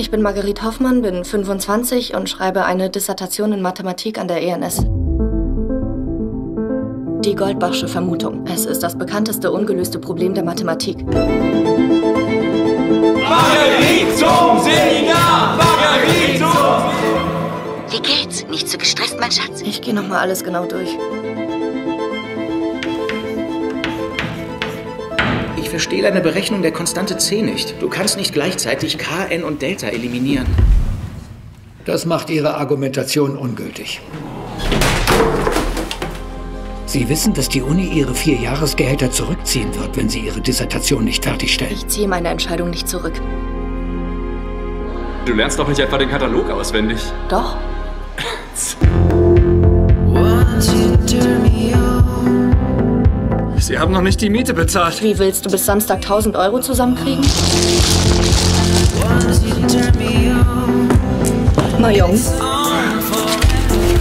Ich bin Marguerite Hoffmann, bin 25 und schreibe eine Dissertation in Mathematik an der ENS. Die Goldbachsche Vermutung. Es ist das bekannteste ungelöste Problem der Mathematik. Marguerite zum Seminar! Marguerite zum... Wie geht's? Nicht zu gestresst, mein Schatz? Ich gehe nochmal alles genau durch. Ich verstehe deine Berechnung der Konstante c nicht. Du kannst nicht gleichzeitig k, n und Delta eliminieren. Das macht ihre Argumentation ungültig. Sie wissen, dass die Uni ihre 4 Jahresgehälter zurückziehen wird, wenn sie ihre Dissertation nicht fertigstellen. Ich ziehe meine Entscheidung nicht zurück. Du lernst doch nicht etwa den Katalog auswendig. Doch. Sie haben noch nicht die Miete bezahlt. Wie willst du bis Samstag 1000 Euro zusammenkriegen? Mayong.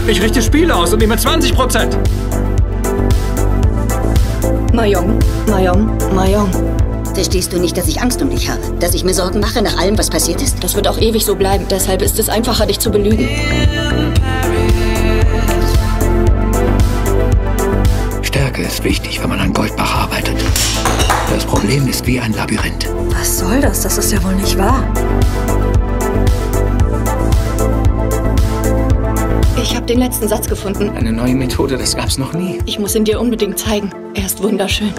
Ich richte Spiele aus und nehme 20%. Mayong, Mayong, Mayong. Verstehst du nicht, dass ich Angst um dich habe? Dass ich mir Sorgen mache nach allem, was passiert ist? Das wird auch ewig so bleiben. Deshalb ist es einfacher, dich zu belügen. Stärke ist wichtig, wenn man an Goldbach arbeitet. Das Problem ist wie ein Labyrinth. Was soll das? Das ist ja wohl nicht wahr. Ich habe den letzten Satz gefunden. Eine neue Methode, das gab's noch nie. Ich muss ihn dir unbedingt zeigen. Er ist wunderschön.